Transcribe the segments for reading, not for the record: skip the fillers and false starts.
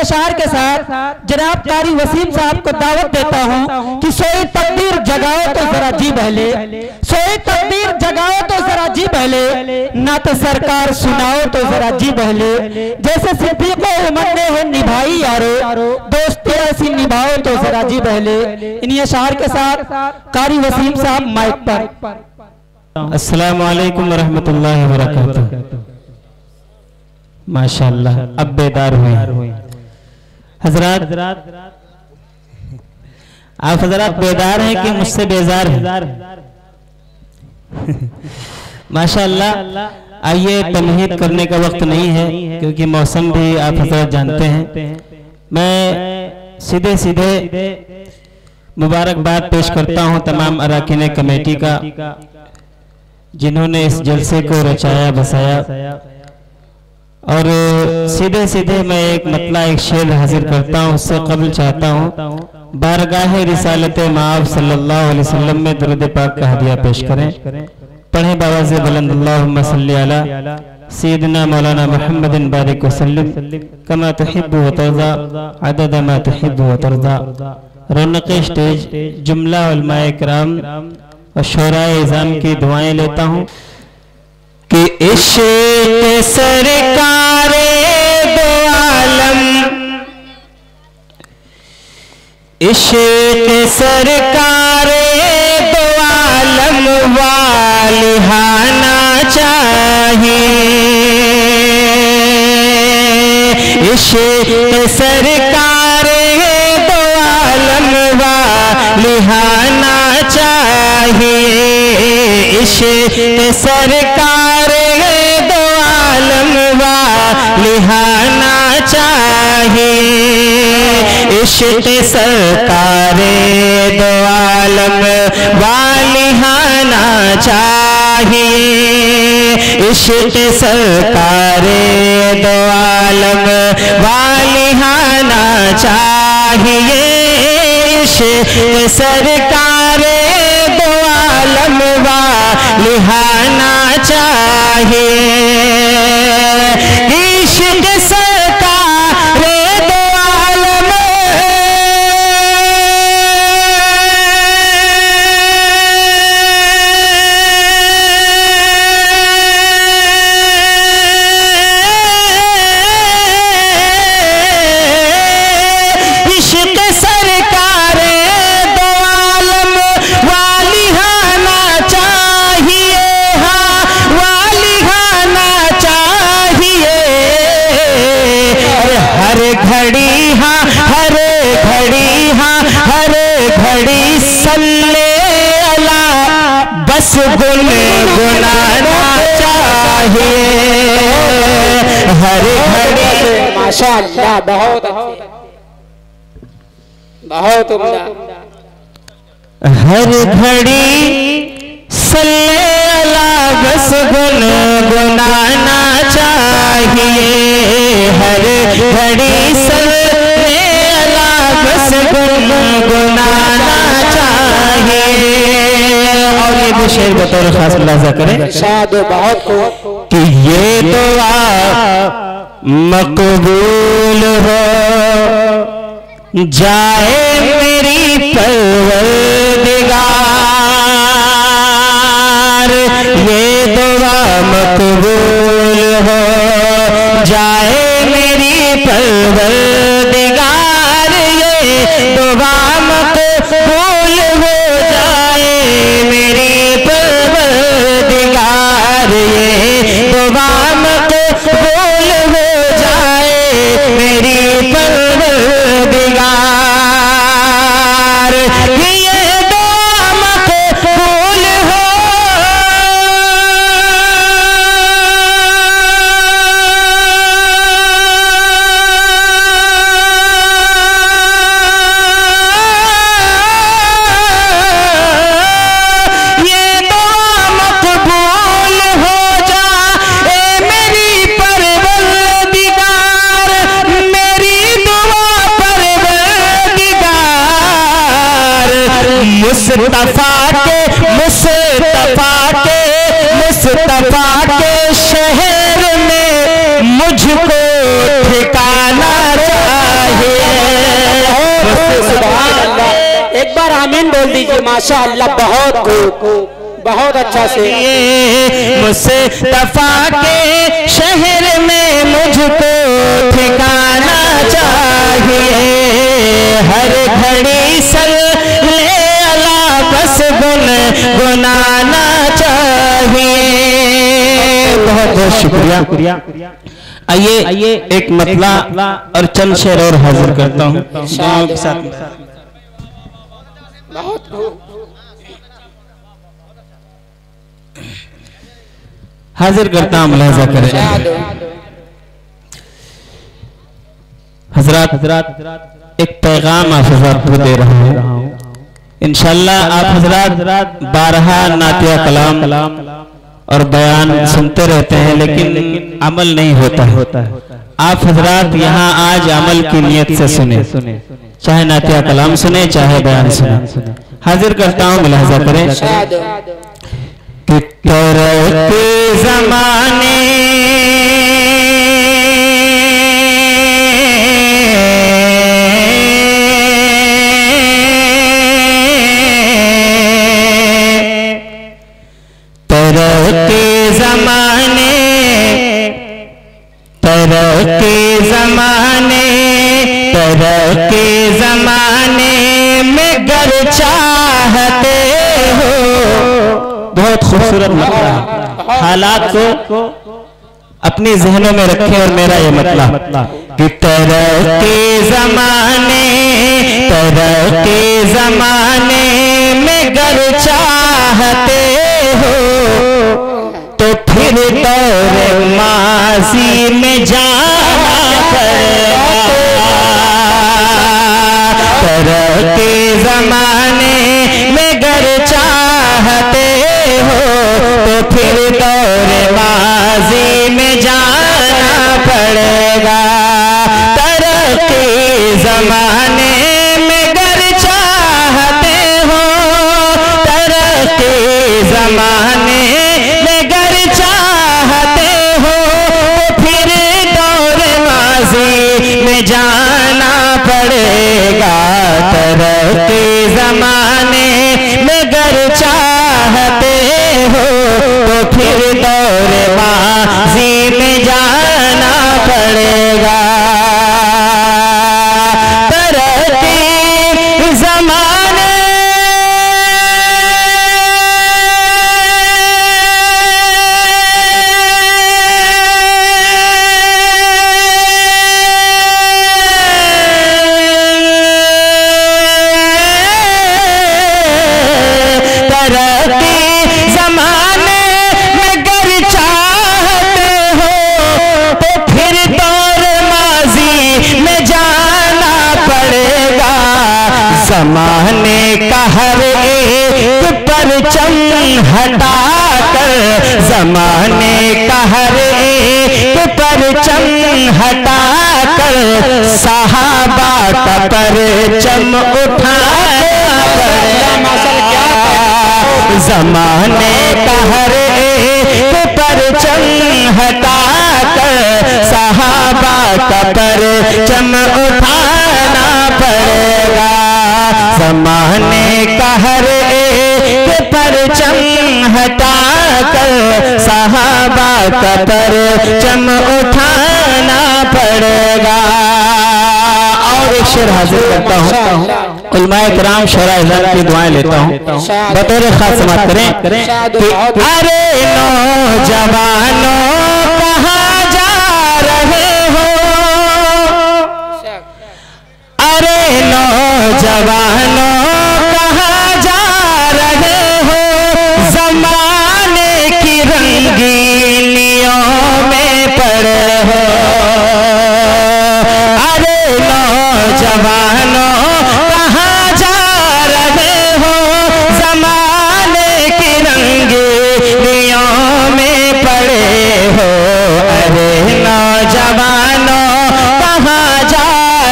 इशार के साथ जनाब कारी वसीम साहब को दावत देता हूं कि सोए तकबीर जगाओ तो जरा जी बहले, सोए तकबीर जगाओ तो जरा जी बहले, नात सरकार सुनाओ तो जरा जी बहले, जैसे सिद्धि को उमर ने हो निभाई यारो, दोस्ती ऐसी निभाओ तो जरा जी बहले। इन्हीं इशार के साथ कारी वसीम साहब माइक पर। अस्सलाम वालेकुम रहमतुल्लाहि व बरकातहू। माशाल्लाह अब बेदार हुए हजरात, आप हजरात बेदार हैं कि मुझसे बेजार हैं? माशाल्लाह आइए तमहीद करने का वक्त नहीं है क्योंकि मौसम भी आप हजरात जानते हैं। मैं सीधे सीधे मुबारकबाद पेश करता हूं तमाम अराकीन कमेटी का जिन्होंने इस जलसे को रचाया बसाया, और सीधे सीधे मैं एक मतला एक शेर हाजिर करता हूँ। उससे कबल चाहता हूँ बारगाह रिसालत माब सल्लल्लाहु अलैहि वसल्लम में दुरूद पाक का हदिया पेश करें। पढ़े बावाज़ बुलंद अल्लाहुम्मा सल्ली अला सय्यदना मौलाना मुहम्मदिन बारिक वसल्लम कमा तुहिब्बु व तर्दा अदद मा तुहिब्बु व तर्दा। रौनक स्टेज जुमला उलमाए किराम और शोराए इज़ाम की दुआएं लेता हूँ कि इश्क़ सरकारे दो आलम, इश्क़ सरकारे दो आलम वाले हाना चाहिए, इश्क़ सरकारे दो आलम वाले हाना चाहिए, इश्क़ सरकार लिहाना चाहिए, इश्क़ सरकारे दो आलम वालिहाना चाहिए, इश्क़ सरकारे दो आलम वालिहाना चाहिए, इश्क़ सरकारे दो आलम वालिहाना चाहिए। माशाअल्लाह बहुत बहुत उम्दा। हर घड़ी सल्ले अला बस गुन गुनाना चाहिए, हर घड़ी सल्ले अला बस गुन गुनाना चाहिए। और ये भी शेर बतौर खास मुलाजा करें बहुत कि ये दुआ मकबूल हो जाए मेरी परवरदिगार, ये दुआ मकबूल हो जाए मेरी परवरदिगार, ये दुआ मकबूल हो जाए मेरी परवरदिगार, ये दुआ मुस्तफा के शहर में मुझको ठिकाना चाहिए। एक बार आमीन बोल दीजिए माशाअल्लाह, बहुत अच्छा से। मुस्तफा के शहर में मुझको ठिकाना चाहिए, हर घड़ी सल ले अला बस गुन गुनाना चाहिए। बहुत बहुत शुक्रिया। आइए एक मतला और चंद शेर और हाजिर करता हूँ के साथ। हाजिर करता हूँ, मुलाजा करें हजरात। एक पैगाम आप हजरात को दे रहा हूँ, इंशाल्लाह आप हजरात बारहा नातिया कलाम और बयान सुनते रहते हैं लेकिन अमल नहीं होता है। आप हजरात यहाँ आज अमल की नियत से सुने, चाहे नातिया कलाम सुने चाहे बयान सुने। हाजिर करता हूँ, मुलाहजा करें। कितने ज़माने तरक्की ज़माने में गर चाहते हो। बहुत खूबसूरत मतलब, हालात को अपने जहनों में रखें और मेरा ये मतलब कि तरक्की ज़माने में गर चाहते हो तो फिर दौर माजी में जाना पड़ेगा। तरक्की ज़माने में गर चाहते हो तो फिर दौर माजी में जाना पड़ेगा। तरक्की ज़माने में गर चाहते हो, तरक्की ज़माने में गर चाहते हो फिर दौर माजी में जाना पड़ेगा। तरक्की ज़माने में गर चाहते हो तो फिर दौर माजी में जाना पड़ेगा। ज़माने का हर एक परचम हटाकर, ज़माने का हर एक परचम हटाकर सहाबा का परचम उठाना पड़ेगा। ज़माने का हर एक परचम हटाकर सहाबा का परचम उठाना पड़ेगा। ज़माने का हर एक परचम हटाकर सहाबा का परचम उठाना पड़ेगा। और एक शेर हाजिर करता हूँ, उलमाए किराम शोराए इज़्ज़त की दुआएं लेता हूँ, बतौर खास समाअत करें। अरे नौजवानों कहाँ जा रहे हो, अरे नौजवानों कहाँ जा रहे हो, ज़माने की रंगीनियों में पड़े हो। अरे नौजवानों कहाँ जा रहे हो, ज़माने की रंगीनियों में पड़े हो। अरे नौजवानों कहाँ जा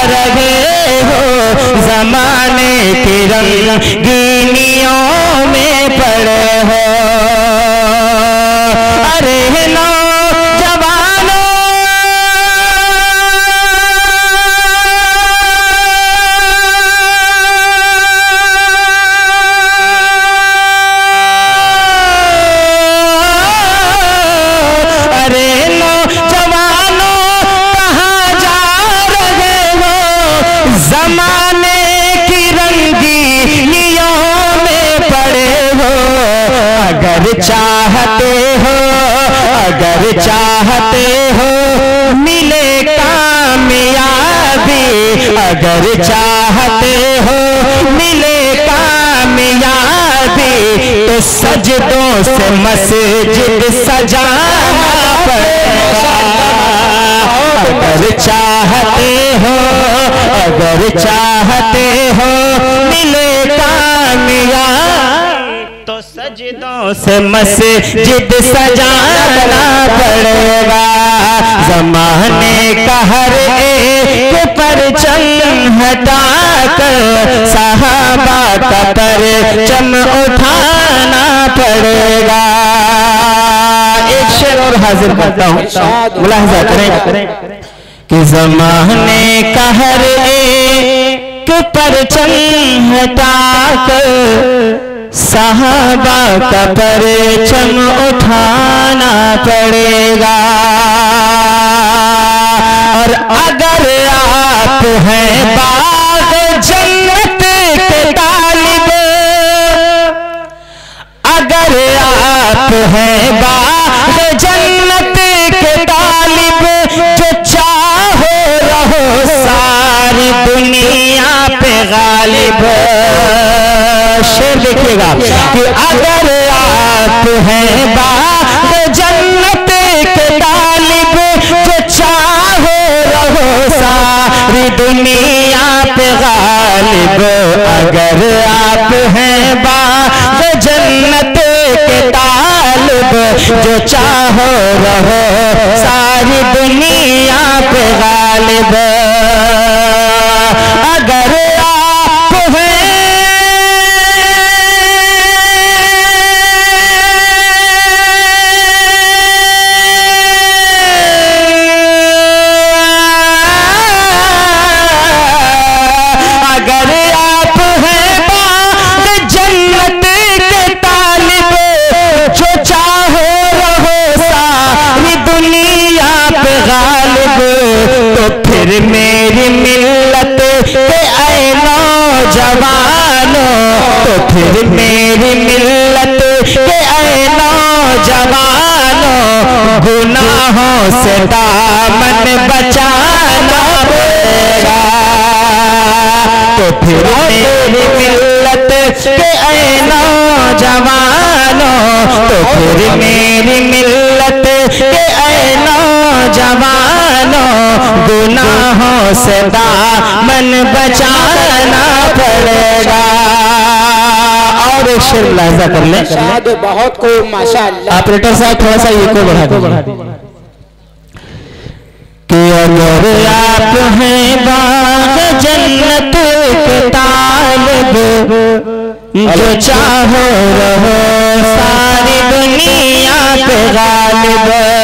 रहे हो, ज़माने तिरंगिनियों में पड़े हो। अरे ना जवानो अरे ना जवानो कहाँ जा रहे हो? जमाने की रंगीनियों में पड़े हो। अगर चाहते हो, अगर चाहते हो मिले कामयाबी, अगर चाहते हो मिले कामयाबी तो सजदों से मस्जिद सजाना पड़ेगा। अगर चाहते हो, अगर चाहते हो मिले कामयाबी तो सजदों से मस्जिद सजाना पड़ेगा। जमाने का हर एक परचम हटाकर सहाबा का परचम उठाना पड़ेगा। एक शेर और हाजिर करता हूँ, मुलाहजा करें कि जमाने का हर एक परचम हटाकर सहाबा का परचम उठाना पड़ेगा। और अगर आप हैं बाग जन्नत के तालिब, अगर आप हैं बाग जन्नत के तालिब जो चाहो रहो सारी दुनिया पे गालिब। शेर देखिएगा कि अगर आप हैं बाग जन्नत के तालिब जो चाहो रहो सारी दुनिया पे गालिब। अगर आप हैं बाग जन्नत के तालिब जो चाहो रहो सारी दुनिया पे गालिब। अगर मेरी मिल्लत के ऐ नौजवानों, तो फिर मेरी मिल्लत के ऐ नौजवानों गुनाहों से दामन बचाना पड़ेगा। तो फिर मेरी मिल्लत के ऐ नौजवानों, तो फिर मेरी मिल्लत के ऐ नौजवानों गुनाहों से दामन बचाना पड़ेगा। और एक शेर लहजा कर ले शायद बहुत को माशाअल्लाह। ऑपरेटर साहब थोड़ा सा ये को बढ़ा दो कि अगर आप हैं बाग जन्नत के तालिब जो चाहो रहो सारी दुनिया पे गालिब।